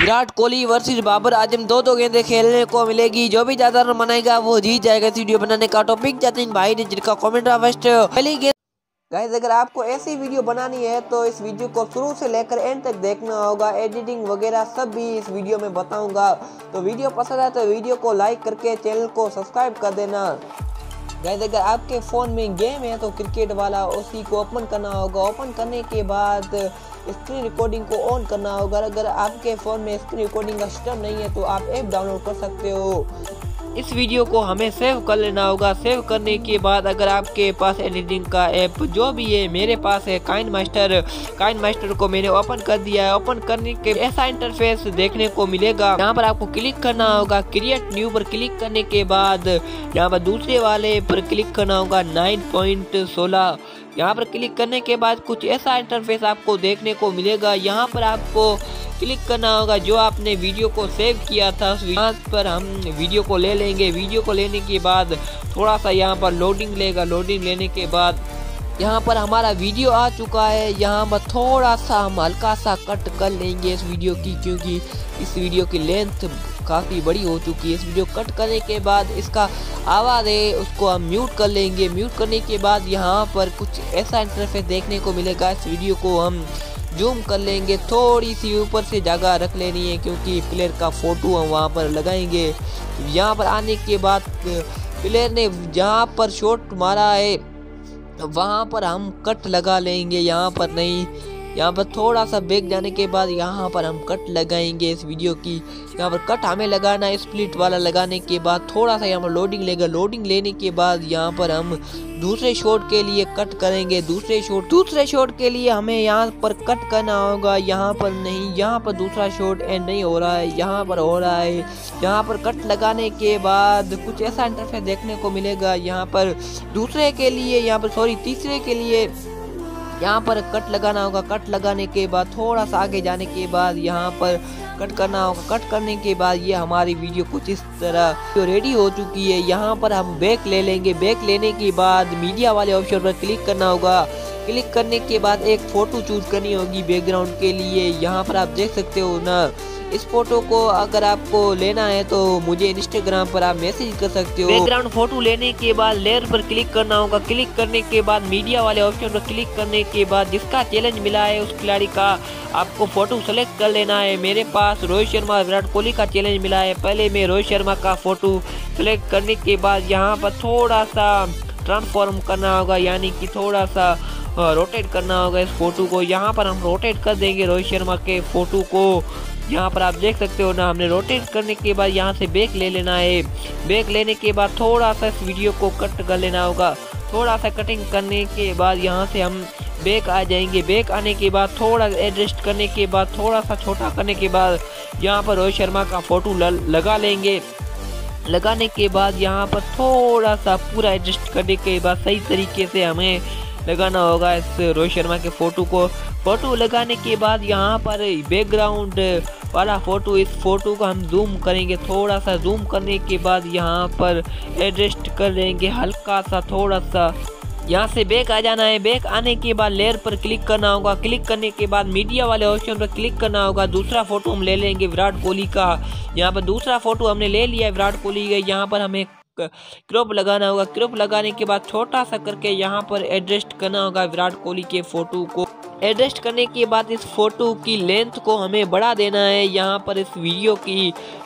Virat Kohli versus Babar Azam दो गेंदें खेलने को मिलेगी। जो भी ज्यादा रन बनाएगा वो जीत जाएगा। इस वीडियो बनाने का टॉपिक जतिन भाई ने जिनका कमेंट रहा फर्स्ट पहली गेंद। गाइस अगर आपको ऐसी वीडियो बनानी है तो इस वीडियो को शुरू से लेकर एंड तक देखना होगा। एडिटिंग वगैरह सब भी इस वीडियो में बताऊंगा। तो वीडियो पसंद आए तो वीडियो को लाइक करके चैनल को सब्सक्राइब कर देना। गाइस अगर आपके फ़ोन में गेम है तो क्रिकेट वाला उसी को ओपन करना होगा। ओपन करने के बाद स्क्रीन रिकॉर्डिंग को ऑन करना होगा। अगर आपके फ़ोन में स्क्रीन रिकॉर्डिंग का सिस्टम नहीं है तो आप ऐप डाउनलोड कर सकते हो। इस वीडियो को हमें सेव कर लेना होगा। सेव करने के बाद अगर आपके पास एडिटिंग का ऐप जो भी है, मेरे पास है काइन मास्टर को मैंने ओपन कर दिया है। ओपन करने के ऐसा इंटरफेस देखने को मिलेगा। यहाँ पर आपको क्लिक करना होगा। क्रिएट न्यू पर क्लिक करने के बाद यहाँ पर दूसरे वाले पर क्लिक करना होगा 9.16। यहाँ पर क्लिक करने के बाद कुछ ऐसा इंटरफेस आपको देखने को मिलेगा। यहाँ पर आपको क्लिक करना होगा जो आपने वीडियो को सेव किया था उस पर हम वीडियो को ले लेंगे। वीडियो को लेने के बाद थोड़ा सा यहाँ पर लोडिंग लेगा। लोडिंग लेने के बाद यहाँ पर हमारा वीडियो आ चुका है। यहाँ पर थोड़ा सा हम हल्का सा कट कर लेंगे इस वीडियो की, क्योंकि इस वीडियो की लेंथ काफ़ी बड़ी हो चुकी है। इस वीडियो कट करने के बाद इसका आवाज़ है उसको हम म्यूट कर लेंगे। म्यूट करने के बाद यहाँ पर कुछ ऐसा इंटरफेस देखने को मिलेगा। इस वीडियो को हम जूम कर लेंगे। थोड़ी सी ऊपर से जगह रख लेनी है क्योंकि प्लेयर का फ़ोटो हम वहाँ पर लगाएंगे। यहाँ पर आने के बाद प्लेयर ने जहाँ पर शॉट मारा है वहाँ पर हम कट लगा लेंगे। यहाँ पर नहीं, यहाँ पर थोड़ा सा बैक जाने के बाद यहाँ पर हम कट लगाएंगे इस वीडियो की। यहाँ पर कट हमें लगाना है स्प्लिट वाला। लगाने के बाद थोड़ा सा यहाँ पर लोडिंग लेगा। लोडिंग लेने के बाद यहाँ पर हम दूसरे शॉट के लिए कट करेंगे। दूसरे शॉट के लिए हमें यहाँ पर कट करना होगा। यहाँ पर नहीं, यहाँ पर दूसरा शॉट एंड नहीं हो रहा है, यहाँ पर हो रहा है। यहाँ पर कट लगाने के बाद कुछ ऐसा इंटरफेस देखने को मिलेगा। यहाँ पर दूसरे के लिए, यहाँ पर सॉरी तीसरे के लिए यहाँ पर कट लगाना होगा। कट लगाने के बाद थोड़ा सा आगे जाने के बाद यहाँ पर कट करना होगा। कट करने के बाद ये हमारी वीडियो कुछ इस तरह जो रेडी हो चुकी है। यहाँ पर हम बैक ले लेंगे। बैक लेने के बाद मीडिया वाले ऑप्शन पर क्लिक करना होगा। क्लिक करने के बाद एक फ़ोटो चूज करनी होगी बैकग्राउंड के लिए। यहाँ पर आप देख सकते हो ना, इस फोटो को अगर आपको लेना है तो मुझे इंस्टाग्राम पर आप मैसेज कर सकते हो। बैकग्राउंड फोटो लेने के बाद लेयर पर क्लिक करना होगा। क्लिक करने के बाद मीडिया वाले ऑप्शन पर क्लिक करने के बाद जिसका चैलेंज मिला है उस खिलाड़ी का आपको फोटो सेलेक्ट कर लेना है। मेरे पास रोहित शर्मा विराट कोहली का चैलेंज मिला है। पहले मैं रोहित शर्मा का फोटो सेलेक्ट करने के बाद यहाँ पर थोड़ा सा ट्रांसफॉर्म करना होगा, यानी कि थोड़ा सा रोटेट करना होगा इस फोटो को। यहाँ पर हम रोटेट कर देंगे रोहित शर्मा के फोटो को। यहाँ पर आप देख सकते हो ना, हमने रोटेट करने के बाद यहाँ से बैक ले लेना है। बैक लेने के बाद थोड़ा सा इस वीडियो को कट कर लेना होगा। थोड़ा सा कटिंग करने के बाद यहाँ से हम बैक आ जाएंगे। बैक आने के बाद थोड़ा एडजस्ट करने के बाद थोड़ा सा छोटा करने के बाद यहाँ पर रोहित शर्मा का फोटो लगा लेंगे। लगाने के बाद यहाँ पर थोड़ा सा पूरा एडजस्ट करने के बाद सही तरीके से हमें लगाना होगा इस रोहित शर्मा के फ़ोटो को। फ़ोटो लगाने के बाद यहाँ पर बैकग्राउंड वाला फ़ोटो, इस फ़ोटो को हम जूम करेंगे। थोड़ा सा जूम करने के बाद यहाँ पर एडजस्ट कर देंगे हल्का सा। थोड़ा सा यहाँ से बैक आ जाना है। बैक आने के बाद लेयर पर क्लिक करना होगा। क्लिक करने के बाद मीडिया वाले ऑप्शन पर क्लिक करना होगा। दूसरा फ़ोटो हम ले लेंगे विराट कोहली का। यहाँ पर दूसरा फ़ोटो हमने ले लिया है विराट कोहली का। यहाँ पर हमें क्रॉप लगाना होगा। क्रॉप लगाने के बाद छोटा सा करके यहाँ पर एडजस्ट करना होगा विराट कोहली के फोटो को। एडजस्ट करने के बाद इस फोटो की लेंथ को हमें बढ़ा देना है। यहाँ पर इस वीडियो की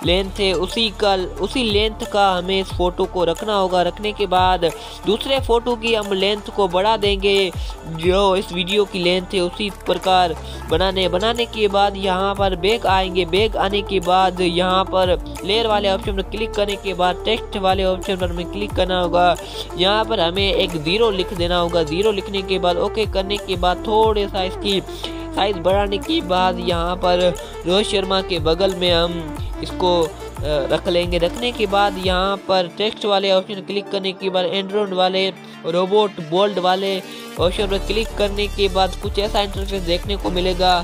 लेंथ है उसी लेंथ का हमें इस फोटो को रखना होगा। रखने के बाद दूसरे फोटो की हम लेंथ को बढ़ा देंगे जो इस वीडियो की लेंथ है उसी प्रकार बनाने के बाद यहाँ पर बैक आएंगे। बैक आने के बाद यहाँ पर लेयर वाले ऑप्शन पर क्लिक करने के बाद टेक्स्ट वाले ऑप्शन पर हमें क्लिक करना होगा। यहाँ पर हमें एक ज़ीरो लिख देना होगा। ज़ीरो लिखने के बाद ओके करने के बाद थोड़े सा इसकी साइज बढ़ाने के बाद यहाँ पर रोहित शर्मा के बगल में हम इसको रख लेंगे। रखने के बाद यहाँ पर टेक्स्ट वाले ऑप्शन क्लिक करने के बाद एंड्रॉइड वाले रोबोट बोल्ड वाले ऑप्शन पर क्लिक करने के बाद कुछ ऐसा इंटरफेस देखने को मिलेगा।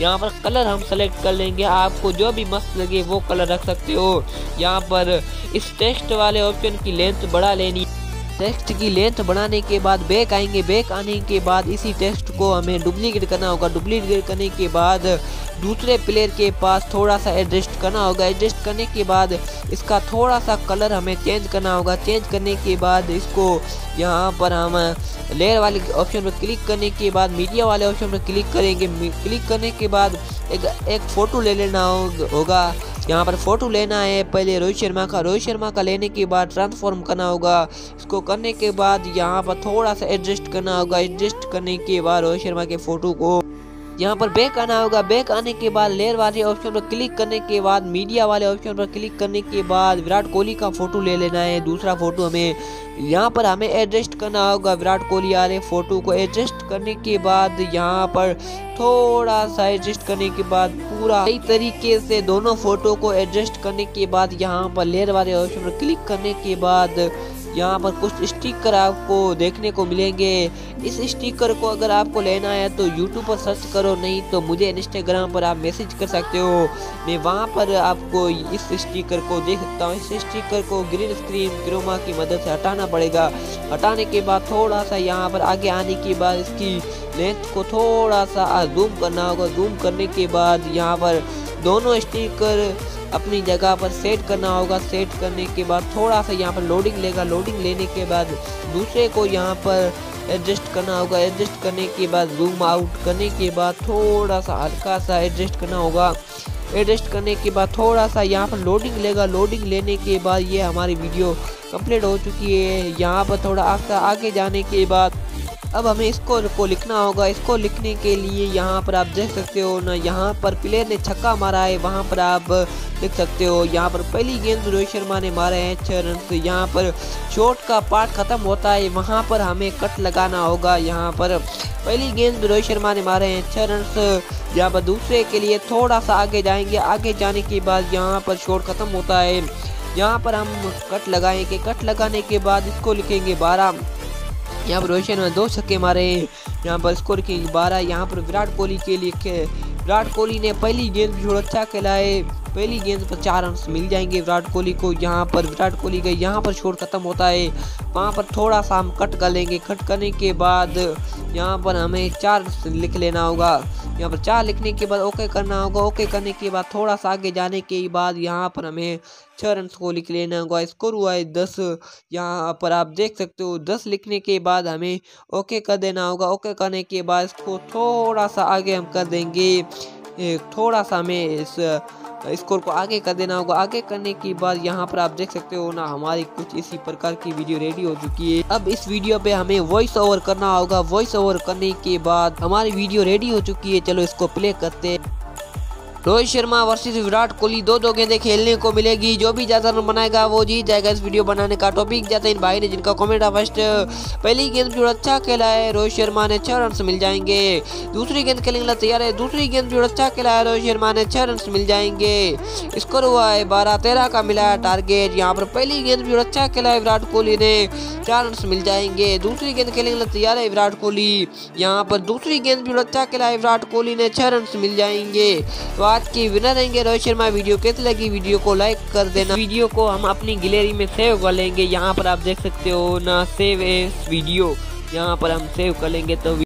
यहाँ पर कलर हम सेलेक्ट कर लेंगे। आपको जो भी मस्त लगे वो कलर रख सकते हो। यहाँ पर इस टेक्स्ट वाले ऑप्शन की लेंथ बढ़ा लेनी। टेक्स्ट की लेंथ बढ़ाने के बाद बैक आएंगे, बैक आने के बाद इसी टेक्स्ट को हमें डुप्लीकेट करना होगा। डुप्लीकेट करने के बाद दूसरे प्लेयर के पास थोड़ा सा एडजस्ट करना होगा। एडजस्ट करने के बाद इसका थोड़ा सा कलर हमें चेंज करना होगा। चेंज करने के बाद इसको यहाँ पर हम लेयर वाले ऑप्शन पर क्लिक करने के बाद मीडिया वाले ऑप्शन पर क्लिक करेंगे। क्लिक करने के बाद एक फ़ोटो ले लेना होगा। यहाँ पर फ़ोटो लेना है पहले रोहित शर्मा का। रोहित शर्मा का लेने के बाद ट्रांसफॉर्म करना होगा। इसको करने के बाद यहाँ पर थोड़ा सा एडजस्ट करना होगा। एडजस्ट करने के बाद रोहित शर्मा के फ़ोटो को यहाँ पर बैक आना होगा। बैक आने के बाद लेयर वाले ऑप्शन पर क्लिक करने के बाद मीडिया वाले ऑप्शन पर क्लिक करने के बाद विराट कोहली का फ़ोटो ले लेना है। दूसरा फ़ोटो हमें यहाँ पर हमें एडजस्ट करना होगा। विराट कोहली वाले फ़ोटो को एडजस्ट करने के बाद यहाँ पर थोड़ा सा एडजस्ट करने के बाद पूरा सही तरीके से दोनों फ़ोटो को एडजस्ट करने के बाद यहाँ पर लेयर वाले ऑप्शन पर क्लिक करने के बाद यहाँ पर कुछ स्टिकर आपको देखने को मिलेंगे। इस स्टिकर को अगर आपको लेना है तो यूट्यूब पर सर्च करो, नहीं तो मुझे इंस्टाग्राम पर आप मैसेज कर सकते हो। मैं वहाँ पर आपको इस स्टिकर को देख सकता हूँ। इस स्टिकर को ग्रीन स्क्रीन क्रोमा की मदद से हटाना पड़ेगा। हटाने के बाद थोड़ा सा यहाँ पर आगे आने के बाद इसकी लेंथ को थोड़ा सा जूम करना होगा। जूम करने के बाद यहाँ पर दोनों स्टिकर अपनी जगह पर सेट करना होगा। सेट करने के बाद थोड़ा सा यहाँ पर लोडिंग लेगा। लोडिंग लेने के बाद दूसरे को यहाँ पर एडजस्ट करना होगा। एडजस्ट करने के बाद जूम आउट करने के बाद थोड़ा सा हल्का सा एडजस्ट करना होगा। एडजस्ट करने के बाद थोड़ा सा यहाँ पर लोडिंग लेगा। लोडिंग लेने के बाद ये हमारी वीडियो कंप्लीट हो चुकी है। यहाँ पर थोड़ा आगे जाने के बाद अब हमें इसको लिखना होगा। इसको लिखने के लिए यहाँ पर आप देख सकते हो ना, यहाँ पर प्लेयर ने छक्का मारा है, वहाँ पर आप लिख सकते हो। यहाँ पर पहली गेंद रोहित शर्मा ने मारे हैं 6 रन। यहाँ पर शॉट का पार्ट ख़त्म होता है, वहाँ पर हमें कट लगाना होगा। यहाँ पर पहली गेंद रोहित शर्मा ने मारे हैं 6 रन। यहाँ पर दूसरे के लिए थोड़ा सा आगे जाएंगे। आगे जाने के बाद यहाँ पर शॉट ख़त्म होता है, यहाँ पर हम कट लगाएंगे। कट लगाने के बाद इसको लिखेंगे 12। यहाँ पर रोहित शर्मा ने 2 छक्के मारे हैं, यहाँ पर स्कोर की 12। यहाँ पर विराट कोहली के लिए विराट कोहली ने पहली गेंद भी थोड़ा अच्छा खेला है। पहली गेंद पर 4 रन मिल जाएंगे विराट कोहली को। यहाँ पर विराट कोहली का यहाँ पर शॉट ख़त्म होता है, वहाँ पर थोड़ा सा हम कट कर लेंगे। कट करने के बाद यहाँ पर हमें 4 लिख लेना होगा। यहाँ पर 4 लिखने के बाद ओके करना होगा। ओके करने के बाद थोड़ा सा आगे जाने के बाद यहाँ पर हमें 6 रन को लिख लेना होगा। स्कोर हुआ है 10। यहाँ पर आप देख सकते हो 10 लिखने के बाद हमें ओके कर देना होगा। ओके करने के बाद इसको थोड़ा सा आगे हम कर देंगे। थोड़ा सा हमें इस स्कोर को आगे कर देना होगा। आगे करने के बाद यहाँ पर आप देख सकते हो ना, हमारी कुछ इसी प्रकार की वीडियो रेडी हो चुकी है। अब इस वीडियो पे हमें वॉइस ओवर करना होगा। वॉइस ओवर करने के बाद हमारी वीडियो रेडी हो चुकी है। चलो इसको प्ले करते हैं। रोहित शर्मा वर्सेस विराट कोहली, 2 गेंदें खेलने को मिलेगी। जो भी ज़्यादा रन बनाएगा वो जीत जाएगा। इस वीडियो बनाने का टॉपिक जाता है इन भाई ने जिनका कमेंट है फर्स्ट। पहली गेंद जोड़ा अच्छा खेला है रोहित शर्मा ने, 6 रन मिल जाएंगे। दूसरी गेंद खेलने के लिए तैयार है। दूसरी गेंद जोड़ा अच्छा खेला है रोहित शर्मा ने, 6 रन मिल जाएंगे। स्कोर हुआ है 12-13 का मिला है टारगेट। यहाँ पर पहली गेंद जोड़ा अच्छा खेला है विराट कोहली ने, 4 रन मिल जाएंगे। दूसरी गेंद खेलने के लिए तैयार है विराट कोहली। यहाँ पर दूसरी गेंद जोड़ा अच्छा खेला है विराट कोहली ने, 6 रन मिल जाएंगे। आज के विनर रहेंगे रोहित शर्मा। वीडियो कैसी लगी वीडियो को लाइक कर देना। वीडियो को हम अपनी गैलरी में सेव कर लेंगे। यहाँ पर आप देख सकते हो ना, सेव एज वीडियो, यहाँ पर हम सेव कर लेंगे तो